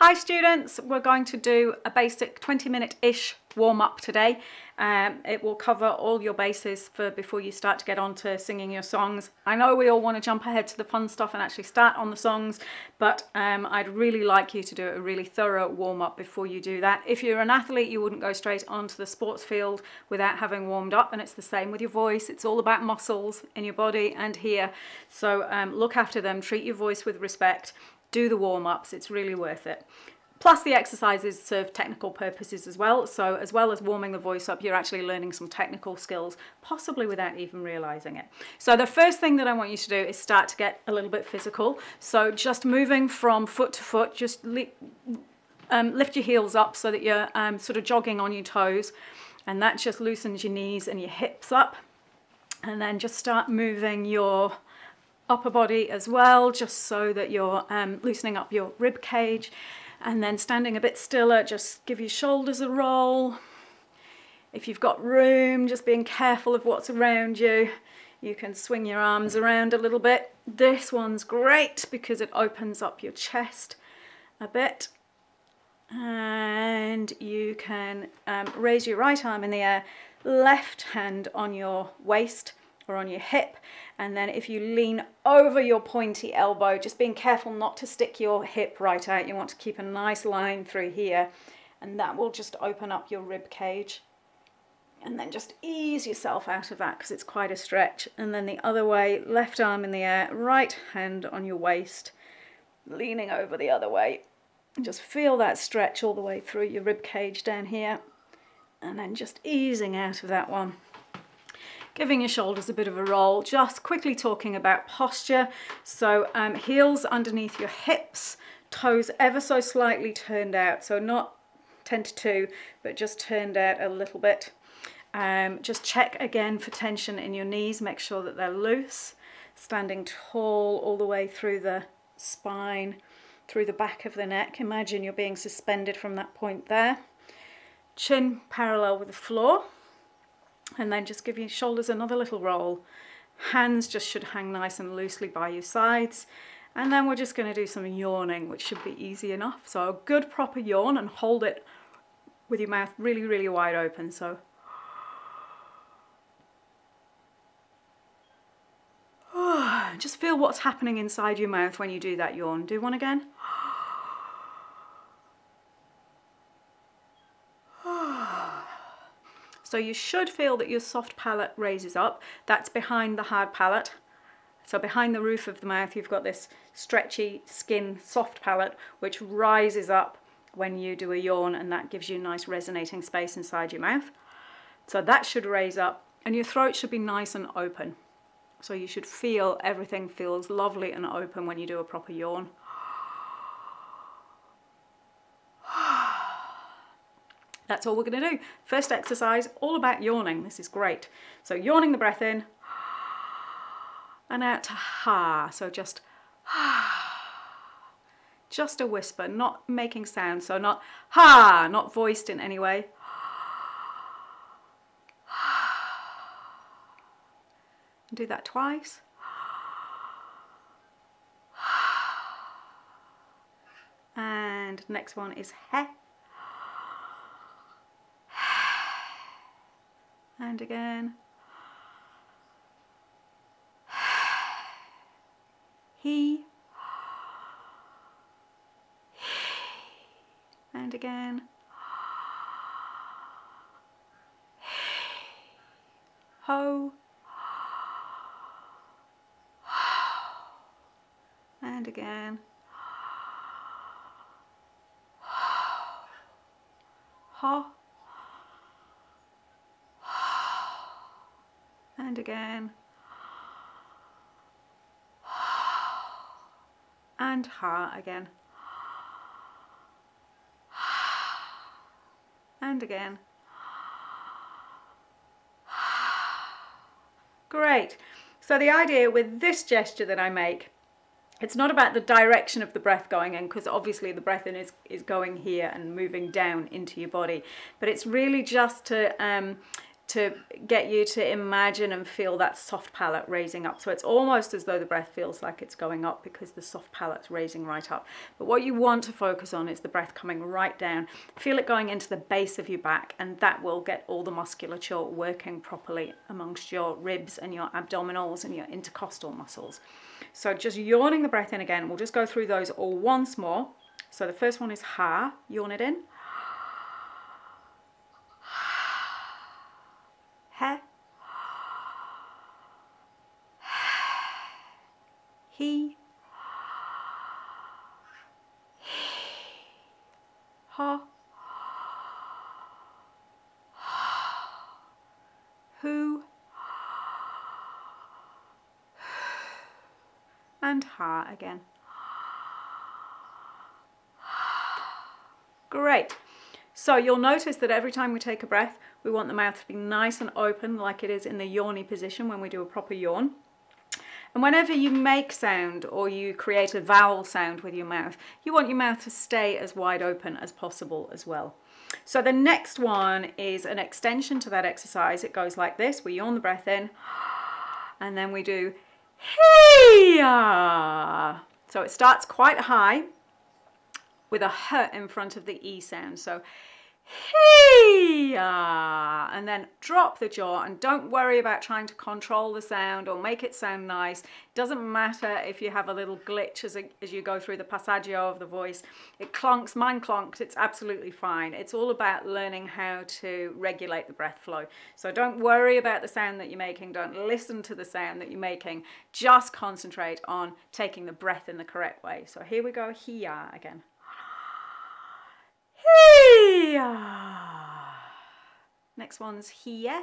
Hi students, we're going to do a basic 20-minute-ish warm-up today. It will cover all your bases for before you start to get on to singing your songs. I know we all want to jump ahead to the fun stuff and actually start on the songs, but I'd really like you to do a really thorough warm-up before you do that. If you're an athlete, you wouldn't go straight onto the sports field without having warmed up, and it's the same with your voice. It's all about muscles in your body and here, so look after them, treat your voice with respect. Do the warm-ups, it's really worth it. Plus the exercises serve technical purposes as well, so as well as warming the voice up, you're actually learning some technical skills, possibly without even realizing it. So the first thing that I want you to do is start to get a little bit physical. So just moving from foot to foot, just lift your heels up so that you're sort of jogging on your toes, and that just loosens your knees and your hips up. And then just start moving your upper body as well, just so that you're loosening up your rib cage. And then standing a bit stiller, just give your shoulders a roll. If you've got room, just being careful of what's around you, you can swing your arms around a little bit. This one's great because it opens up your chest a bit, and you can raise your right arm in the air, left hand on your waist or on your hip, and then if you lean over your pointy elbow, just being careful not to stick your hip right out, you want to keep a nice line through here, and that will just open up your rib cage. And then just ease yourself out of that because it's quite a stretch. And then the other way, left arm in the air, right hand on your waist, leaning over the other way, and just feel that stretch all the way through your rib cage down here, and then just easing out of that one. Giving your shoulders a bit of a roll. Just quickly talking about posture. So heels underneath your hips, toes ever so slightly turned out. So not 10 to 2, but just turned out a little bit. Just check again for tension in your knees. Make sure that they're loose. Standing tall all the way through the spine, through the back of the neck. Imagine you're being suspended from that point there. Chin parallel with the floor. And then just give your shoulders another little roll. Hands just should hang nice and loosely by your sides. And then we're just going to do some yawning, which should be easy enough. So a good proper yawn, and hold it with your mouth really, really wide open. So just feel what's happening inside your mouth when you do that yawn. Do one again. So you should feel that your soft palate raises up. That's behind the hard palate. So behind the roof of the mouth, you've got this stretchy skin, soft palate, which rises up when you do a yawn, and that gives you nice resonating space inside your mouth. So that should raise up, and your throat should be nice and open. So you should feel everything feels lovely and open when you do a proper yawn. That's all we're going to do. First exercise, all about yawning. This is great. So yawning the breath in and out to ha. So just ha, just a whisper, not making sound. So not ha, not voiced in any way. And do that twice. And next one is he. And again, he, and again, ho, and again, ho. And again, and ha again, and again. Great. So the idea with this gesture that I make, it's not about the direction of the breath going in, because obviously the breath in is going here and moving down into your body, but it's really just to to get you to imagine and feel that soft palate raising up. So it's almost as though the breath feels like it's going up because the soft palate's raising right up. But what you want to focus on is the breath coming right down. Feel it going into the base of your back, and that will get all the musculature working properly amongst your ribs and your abdominals and your intercostal muscles. So just yawning the breath in again. We'll just go through those all once more. So the first one is ha, yawn it in. Ha, he, ha, who, and ha again. Great. So you'll notice that every time we take a breath, we want the mouth to be nice and open like it is in the yawny position when we do a proper yawn. And whenever you make sound or you create a vowel sound with your mouth, you want your mouth to stay as wide open as possible as well. So the next one is an extension to that exercise. It goes like this. We yawn the breath in and then we do hey-ah. So it starts quite high with a h in front of the e sound. So hey-ah, and then drop the jaw, and don't worry about trying to control the sound or make it sound nice. It doesn't matter if you have a little glitch as you go through the passaggio of the voice. It clunks, mine clunked, it's absolutely fine. It's all about learning how to regulate the breath flow. So don't worry about the sound that you're making. Don't listen to the sound that you're making. Just concentrate on taking the breath in the correct way. So here we go, he-ah again. Next one's here.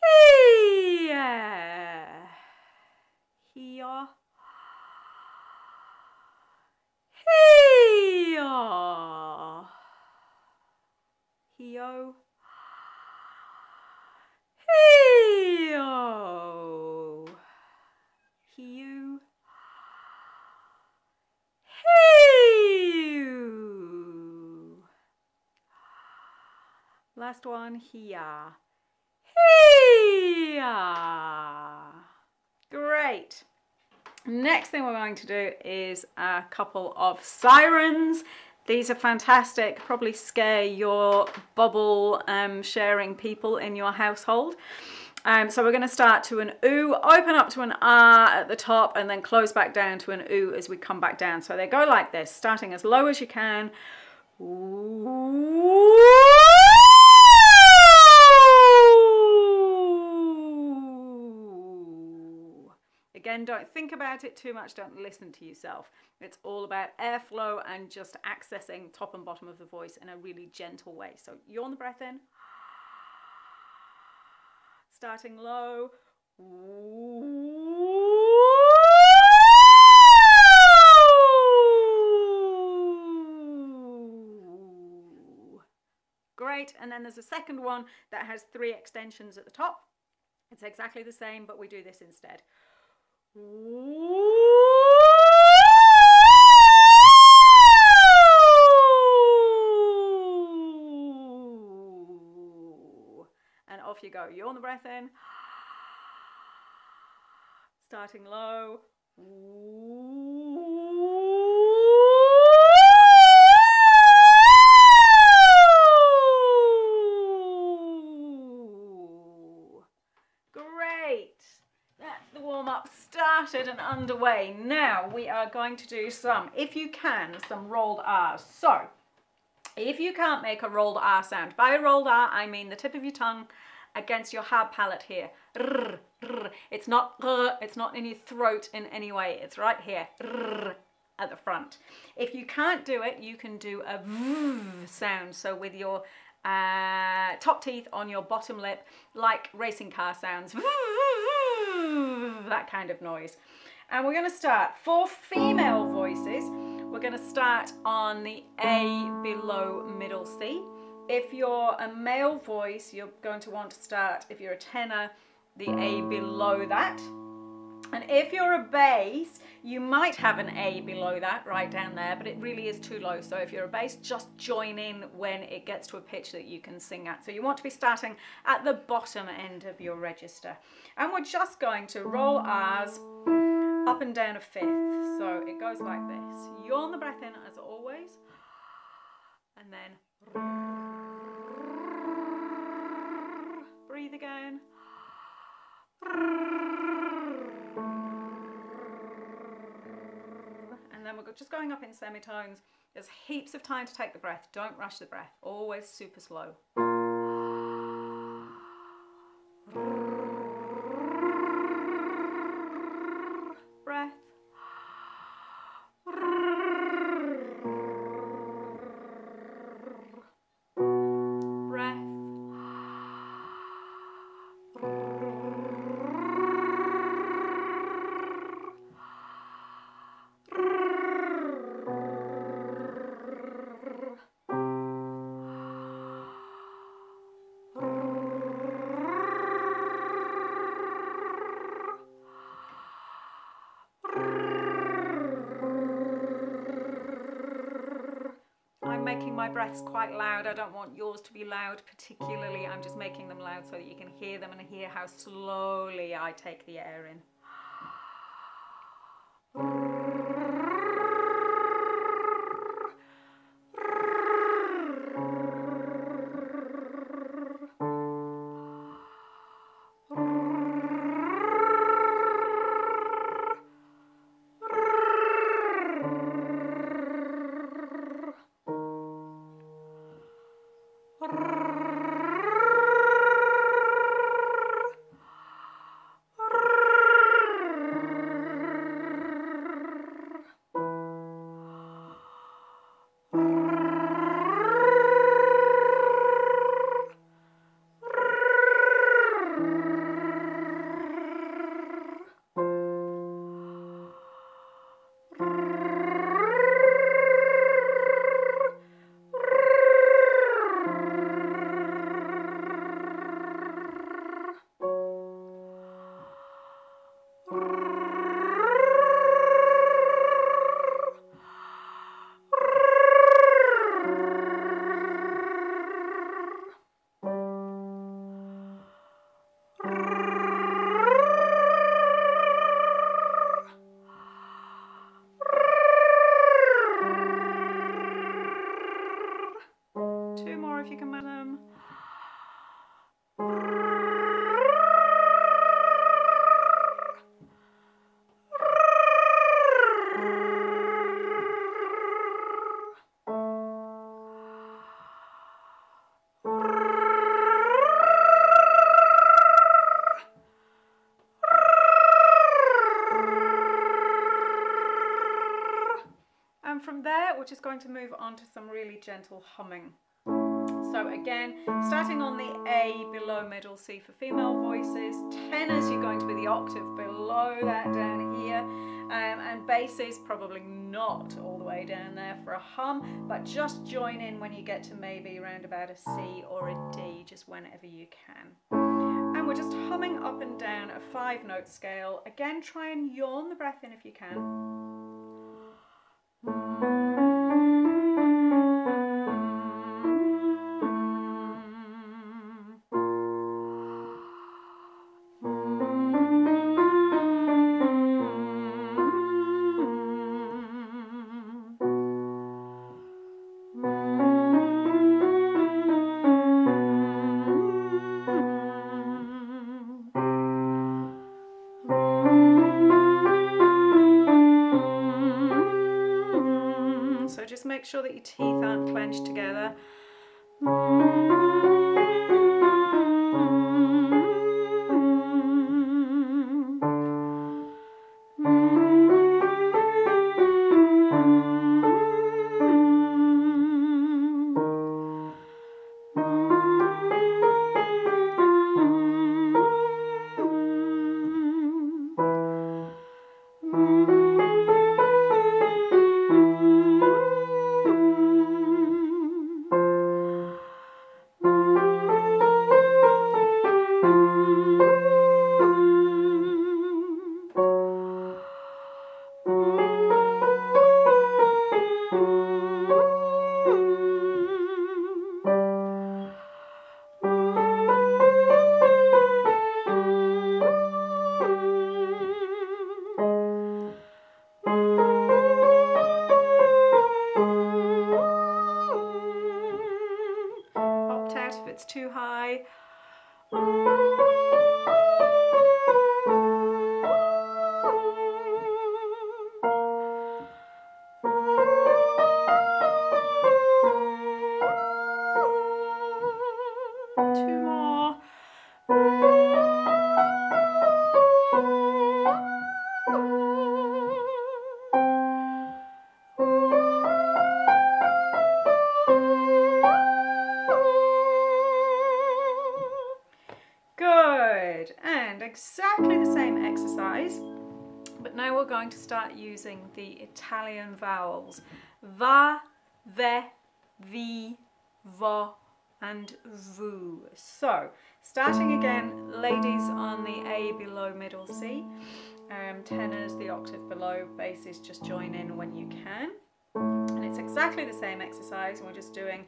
Here. Here. Here. Here. Last one, here. Here. Great. Next thing we're going to do is a couple of sirens. These are fantastic, probably scare your bubble sharing people in your household. So we're going to start to an oo, open up to an ah at the top, and then close back down to an oo as we come back down. So they go like this, starting as low as you can. Ooh. Again, don't think about it too much, don't listen to yourself. It's all about airflow and just accessing top and bottom of the voice in a really gentle way. So yawn the breath in, starting low. Great, and then there's a second one that has three extensions at the top. It's exactly the same, but we do this instead. And off you go. Yawn the breath in, starting low. Started and underway. Now we are going to do some, if you can, some rolled R's. So if you can't make a rolled R sound, by a rolled R I mean the tip of your tongue against your hard palate here. It's not in your throat in any way, it's right here at the front. If you can't do it, you can do a v sound, so with your top teeth on your bottom lip, like racing car sounds. That kind of noise. And we're going to start, for female voices, we're going to start on the A below middle C. If you're a male voice, you're going to want to start, if you're a tenor, the A below that. And if you're a bass, You might have an A below that right down there, but it really is too low. So if you're a bass, just join in when it gets to a pitch that you can sing at. So you want to be starting at the bottom end of your register. And we're just going to roll ours up and down a fifth. So it goes like this. Yawn the breath in as always, and then breathe again. And then we're just going up in semitones. There's heaps of time to take the breath. Don't rush the breath. Always super slow. Breath. Making my breaths quite loud. I don't want yours to be loud particularly. I'm just making them loud so that you can hear them and hear how slowly I take the air in. From there, we're just going to move on to some really gentle humming. So again, starting on the A below middle C for female voices, tenors you're going to be the octave below that down here, and basses probably not all the way down there for a hum, but just join in when you get to maybe around about a C or a D, just whenever you can. And we're just humming up and down a 5-note scale. Again, try and yawn the breath in if you can. Make sure that your teeth aren't clenched together. octet if it's too high. Exactly the same exercise, but now we're going to start using the Italian vowels. Va, ve, vi, vo and vu. So starting again, ladies on the A below middle C, tenors the octave below, basses just join in when you can. And it's exactly the same exercise, and we're just doing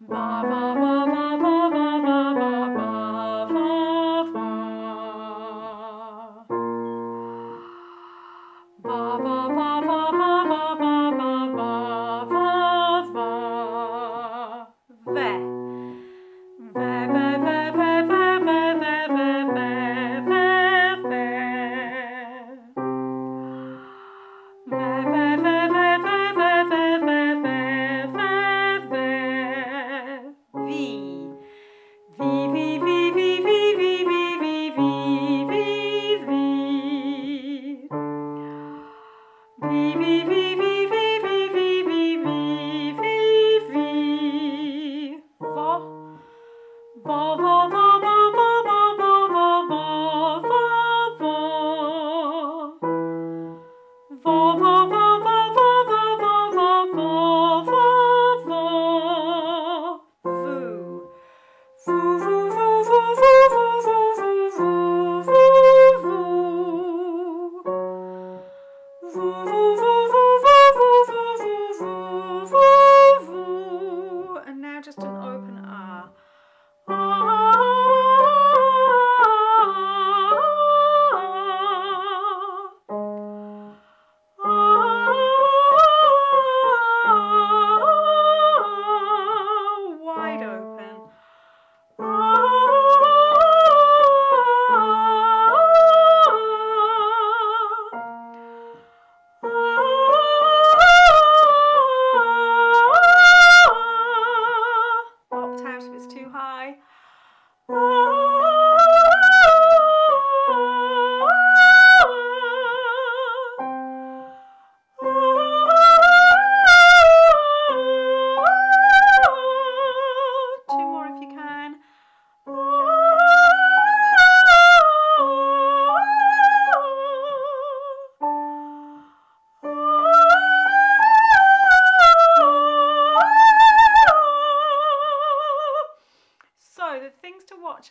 va, va, va, va, va, va, va, va, va, va.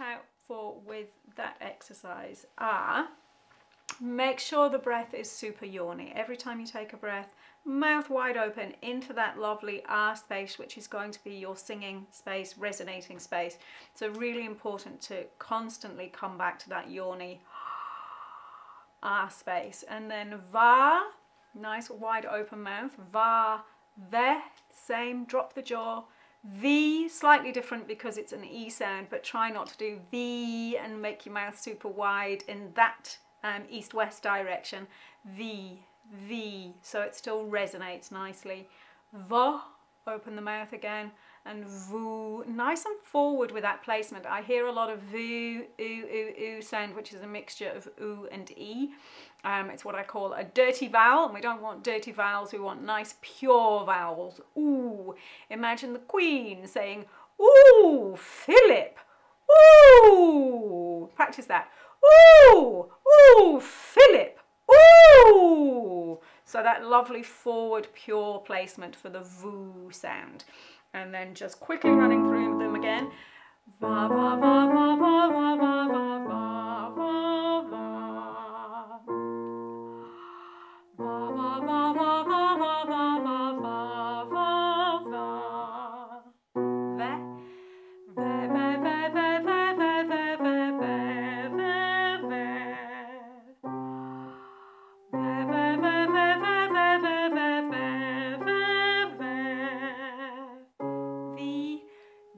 Out for with that exercise are: make sure the breath is super yawny. Every time you take a breath, mouth wide open into that lovely R space, which is going to be your singing space, resonating space. So really important to constantly come back to that yawny R space. And then va, nice wide open mouth, va, ve, same, drop the jaw. V, slightly different because it's an E sound, but try not to do V and make your mouth super wide in that east-west direction. V, V, so it still resonates nicely. Vo, open the mouth again, and vu, nice and forward with that placement. I hear a lot of vu, oo, oo, oo sound, which is a mixture of oo and e. It's what I call a dirty vowel, and we don't want dirty vowels, we want nice pure vowels. Ooh, imagine the Queen saying, ooh, Philip, ooh, practice that. Ooh, ooh, Philip, ooh. So that lovely forward pure placement for the vu sound. And then just quickly running through them again. Va, va, va, va, va, va, va, va, va, va, va.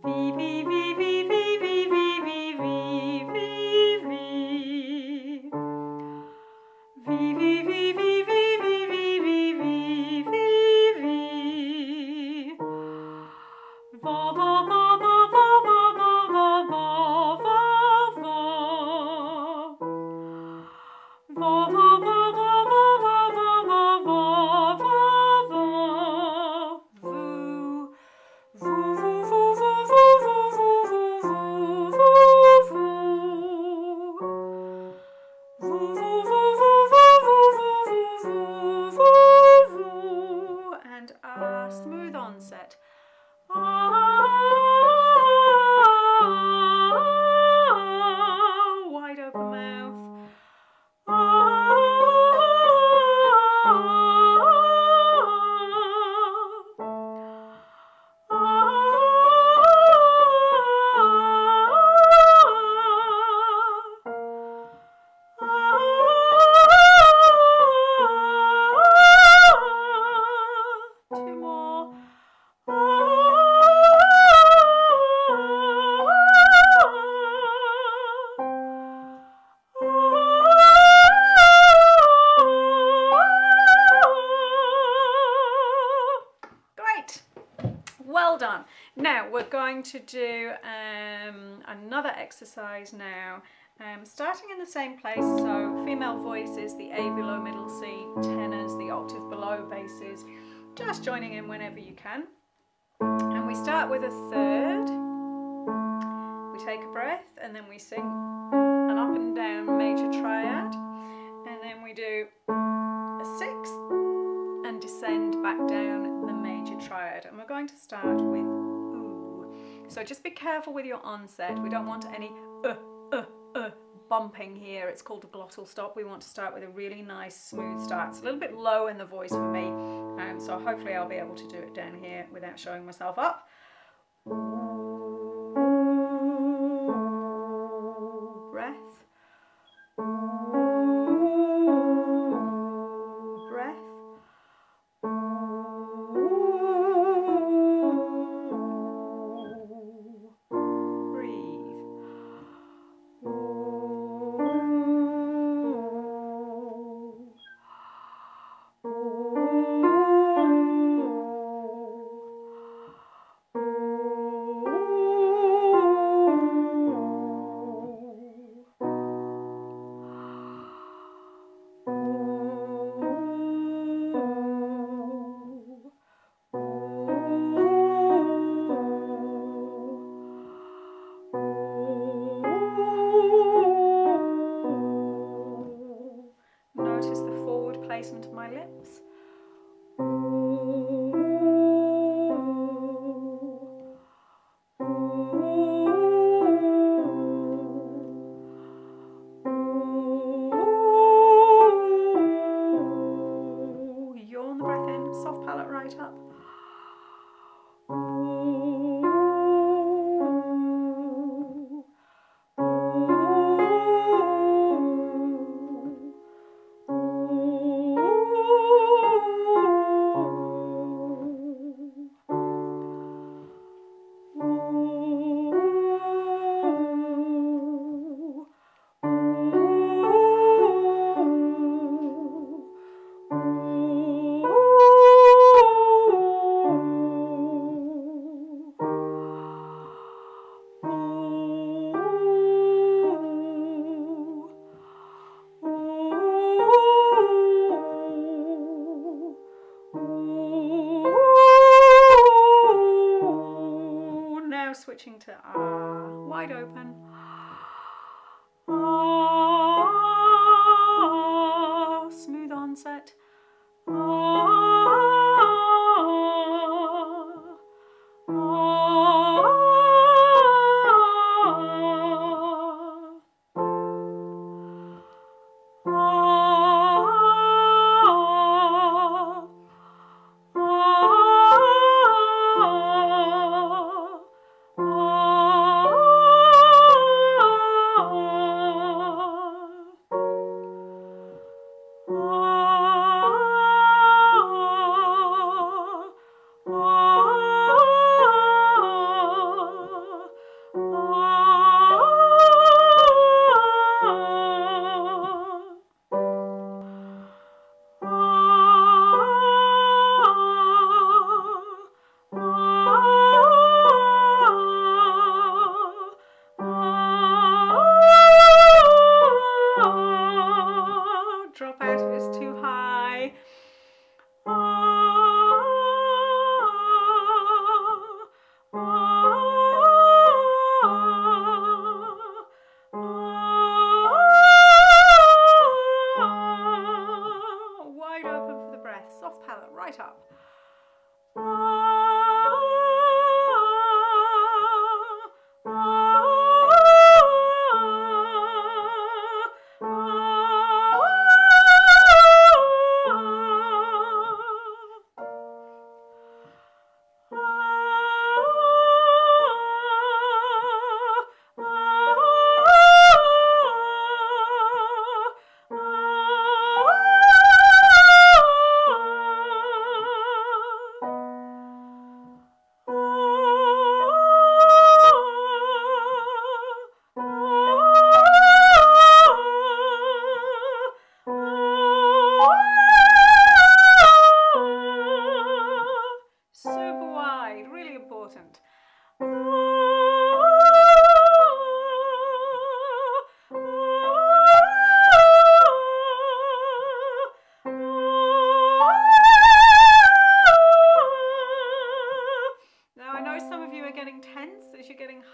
Beep, beep. Smooth onset. Wide open mouth. Well done. Now we're going to do another exercise now, starting in the same place. So female voices, the A below middle C, tenors, the octave below basses, just joining in whenever you can. And we start with a third, we take a breath, and then we sing an up and down major triad, and then we do a sixth, and descend back down the major triad. And we're going to start with ooh. So just be careful with your onset. We don't want any bumping here. It's called a glottal stop. We want to start with a really nice smooth start. It's a little bit low in the voice for me, so hopefully I'll be able to do it down here without showing myself up. Placement of my lips. Yawn the breath in, soft palate right up. Switching to R, wide open. R, smooth onset.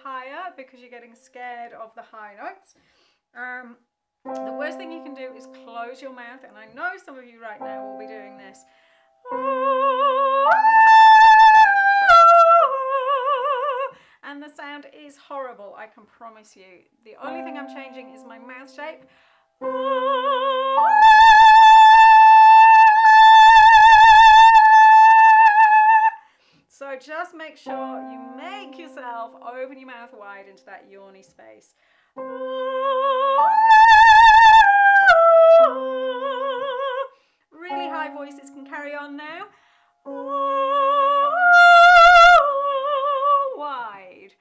higher because you're getting scared of the high notes. The worst thing you can do is close your mouth, and I know some of you right now will be doing this. And the sound is horrible, I can promise you. The only thing I'm changing is my mouth shape. So just make sure you make yourself open your mouth wide into that yawny space. Really high voices can carry on now. Wide.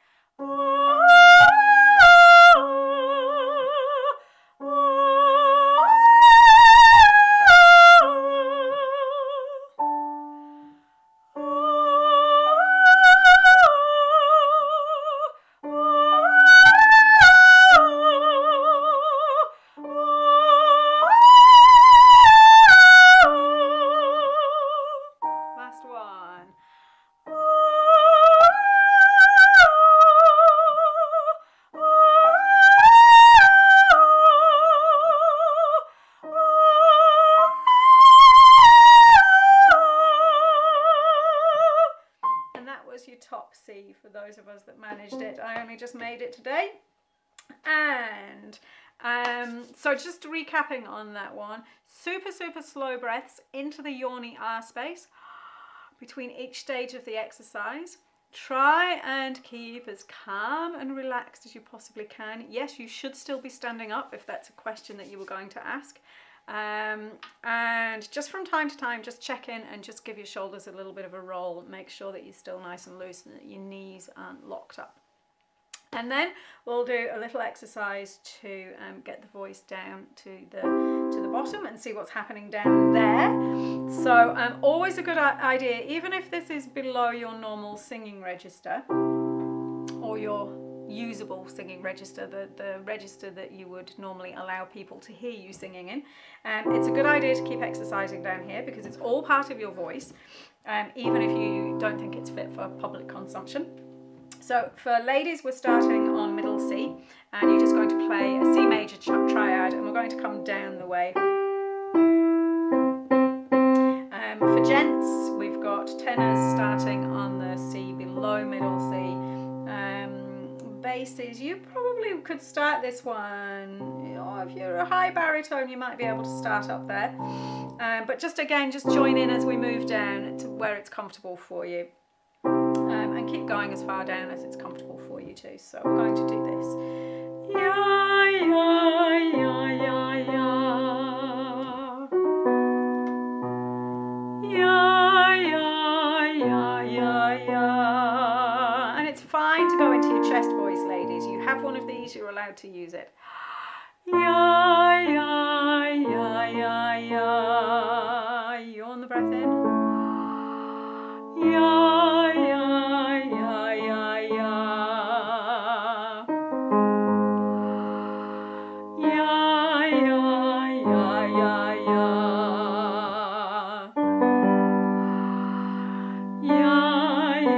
For those of us that managed it. I only just made it today. And so just recapping on that one, super slow breaths into the yawny R space between each stage of the exercise. Try and keep as calm and relaxed as you possibly can. Yes, you should still be standing up if that's a question that you were going to ask. And just from time to time, just check in and just give your shoulders a little bit of a roll. Make sure that you're still nice and loose and that your knees aren't locked up. And then we'll do a little exercise to get the voice down to the bottom and see what's happening down there. So always a good idea, even if this is below your normal singing register or your usable singing register, the register that you would normally allow people to hear you singing in. It's a good idea to keep exercising down here because it's all part of your voice, even if you don't think it's fit for public consumption. So for ladies, we're starting on middle C, and you're just going to play a C major triad, and we're going to come down the way. For gents, we've got tenors starting on the C below middle C. Basses, you probably could start this one, you know, if you're a high baritone you might be able to start up there, but just again just join in as we move down to where it's comfortable for you, and keep going as far down as it's comfortable for you too. So we're going to do this, yeah, yeah, yeah, yeah, yeah. You're allowed to use it. Yeah, yeah, yeah, yeah, yeah. Yawn the breath in. Yeah, yeah, yeah, yeah, yeah. Yeah, yeah, yeah, yeah, yeah. Yeah,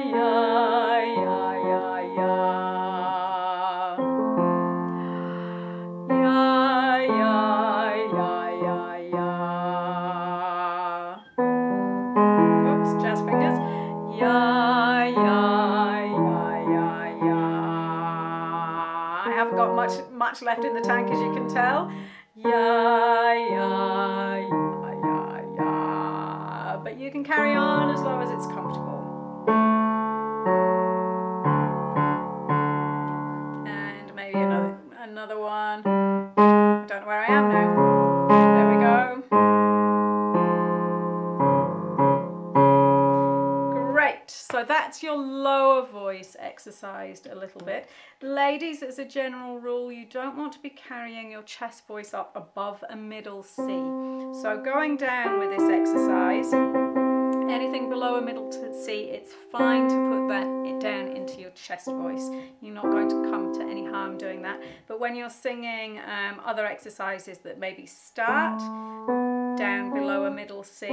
yeah, yeah, yeah, yeah. Much left in the tank, as you can tell. Yeah, yeah, yeah, yeah, yeah. But you can carry on as long as it's comfortable. And maybe another one. I don't know where I am now. There we go. Great. So that's your lower voice exercised a little bit. Ladies, as a general rule, you don't want to be carrying your chest voice up above a middle C. So going down with this exercise, anything below a middle C, it's fine to put that down into your chest voice. You're not going to come to any harm doing that. But when you're singing other exercises that maybe start down below a middle C,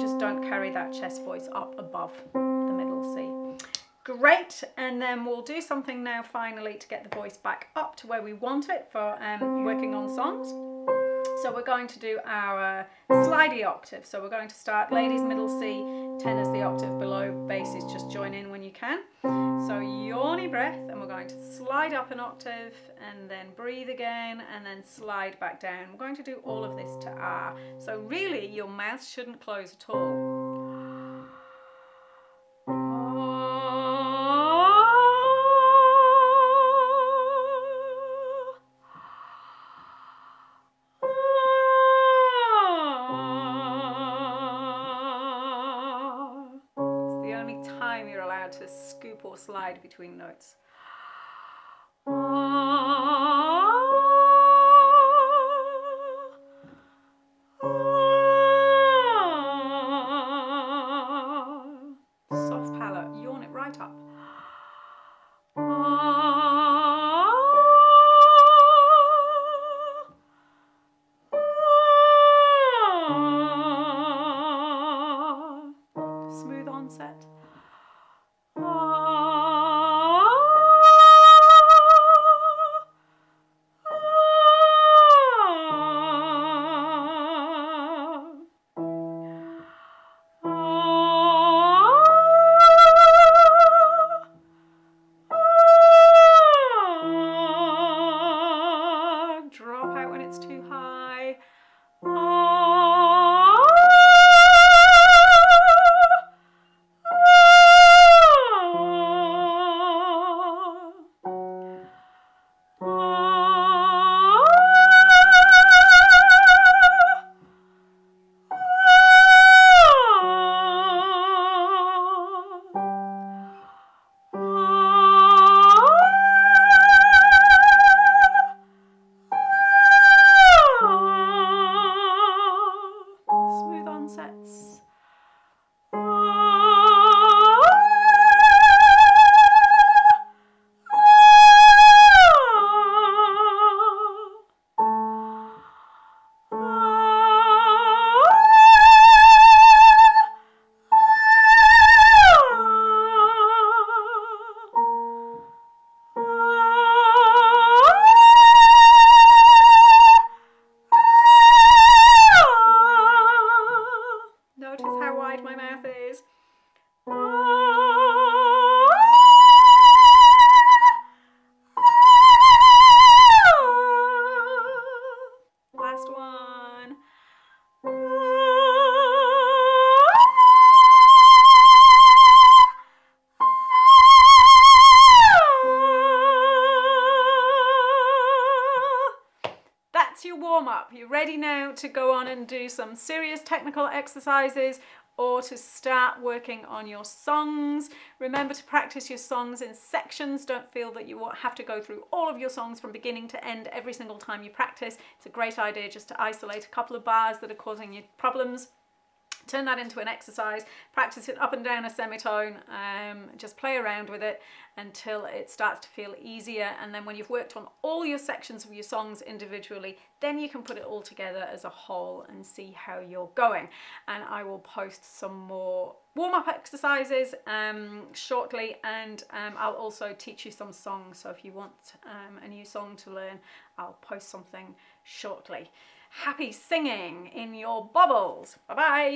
just don't carry that chest voice up above the middle C. Great, and then we'll do something now finally to get the voice back up to where we want it for working on songs. So we're going to do our slidey octave. So we're going to start ladies, middle C, tenors the octave below, basses just join in when you can. So yawny breath, and we're going to slide up an octave and then breathe again and then slide back down. We're going to do all of this to R. So really your mouth shouldn't close at all. To scoop or slide between notes. Soft palate, yawn it right up. Smooth onset. Your warm-up. You're ready now to go on and do some serious technical exercises or to start working on your songs. Remember to practice your songs in sections. Don't feel that you have to go through all of your songs from beginning to end every single time you practice. It's a great idea just to isolate a couple of bars that are causing you problems. Turn that into an exercise, practice it up and down a semitone, just play around with it until it starts to feel easier, and then when you've worked on all your sections of your songs individually, then you can put it all together as a whole and see how you're going. And I will post some more warm-up exercises shortly, and I'll also teach you some songs, so if you want a new song to learn, I'll post something shortly. Happy singing in your bubbles. Bye-bye.